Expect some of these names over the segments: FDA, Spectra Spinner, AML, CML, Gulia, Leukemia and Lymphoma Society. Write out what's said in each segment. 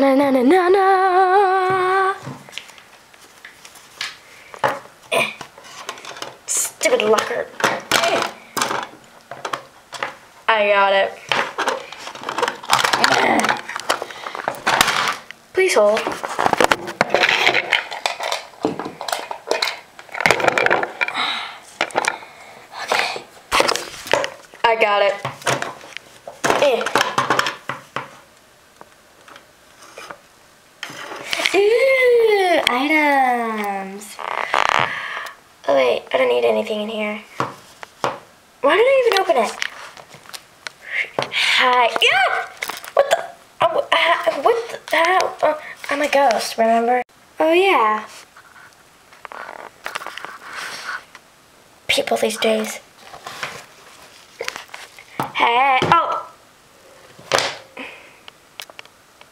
Na-na-na-na-na-na! Stupid locker. I got it. Please hold. Okay. I got it. Ooh, items. Oh wait, I don't need anything in here. Why did I even open it? Hi. Yeah! What the? Oh, what the? Oh, I'm a ghost, remember? Oh, yeah. People these days. Hey. Oh!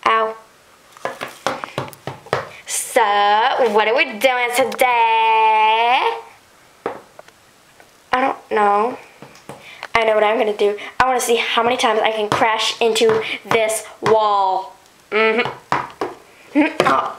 Ow. So, what are we doing today? I don't know. I know what I'm gonna do. I wanna see how many times I can crash into this wall. Oh. Oh.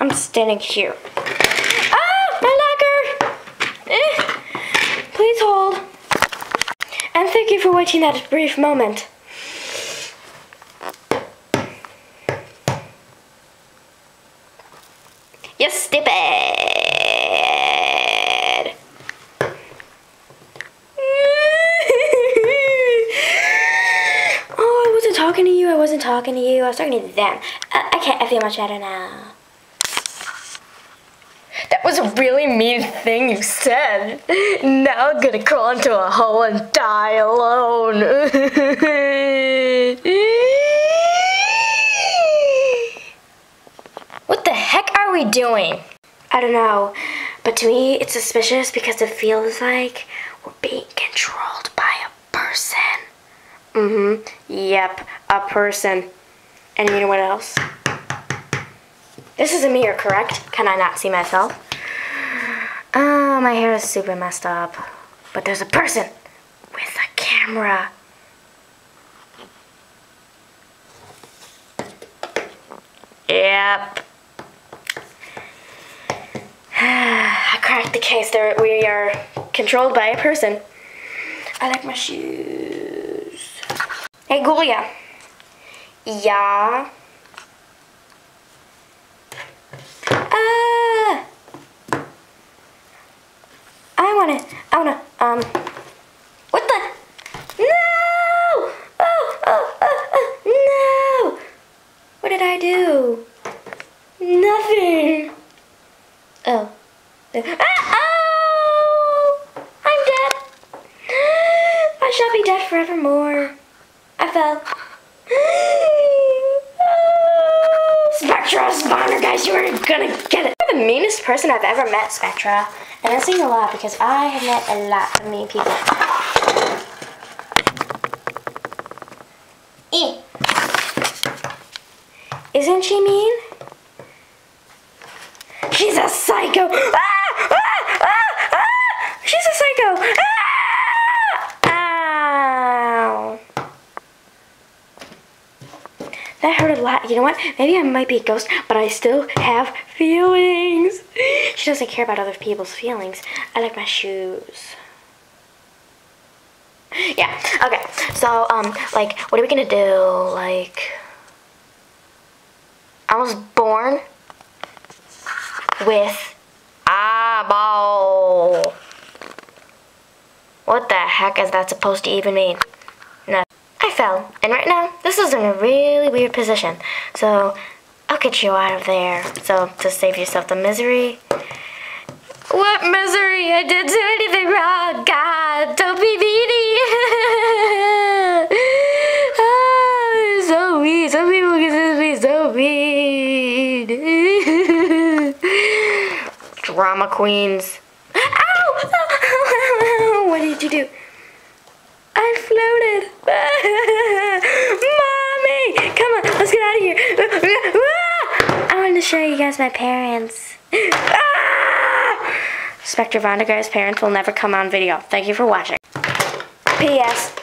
I'm standing here. Ah, my locker! Please hold. And thank you for waiting that brief moment. You're stupid. Oh, I wasn't talking to you. I wasn't talking to you. I was talking to them. I can't. I feel much better now. That was a really mean thing you said. Now I'm gonna crawl into a hole and die alone. What are we doing? I don't know, but to me it's suspicious because it feels like we're being controlled by a person. Yep, a person. And you know what else? This is a mirror, correct? Can I not see myself? Oh, my hair is super messed up. But there's a person with a camera. Yep. I cracked the case. There we are, controlled by a person. I like my shoes. Hey, Gulia. Yeah. I wanna. What the? No! Oh, no! What did I do? Nothing. Oh. Oh! I'm dead. I shall be dead forevermore. I fell. Spectra Spinner, guys, you are gonna get it. You're the meanest person I've ever met, Spectra. And that's saying a lot because I have met a lot of mean people. Isn't she mean? She's a psycho! She's a psycho! Ow! That hurt a lot. You know what? Maybe I might be a ghost, but I still have feelings. She doesn't care about other people's feelings. I like my shoes. Yeah. Okay. So, like, what are we gonna do? Like, I was born with eyeball. What the heck is that supposed to even mean? No. I fell, and right now this is in a really weird position, so I'll get you out of there. So to save yourself the misery. What misery? I didn't do anything wrong. God, don't be meanie. Oh, so mean. Some people consider me so mean. Drama queens. Ow! What did you do? I floated. Mommy! Come on, let's get out of here. I wanted to show you guys my parents. Spectra Von der Graaff's parents will never come on video. Thank you for watching. P.S.